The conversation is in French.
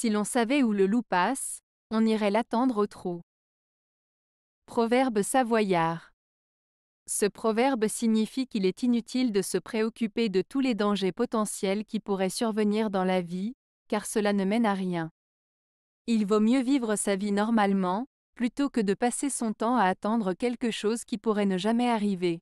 Si l'on savait où le loup passe, on irait l'attendre au trou. Proverbe savoyard. Ce proverbe signifie qu'il est inutile de se préoccuper de tous les dangers potentiels qui pourraient survenir dans la vie, car cela ne mène à rien. Il vaut mieux vivre sa vie normalement, plutôt que de passer son temps à attendre quelque chose qui pourrait ne jamais arriver.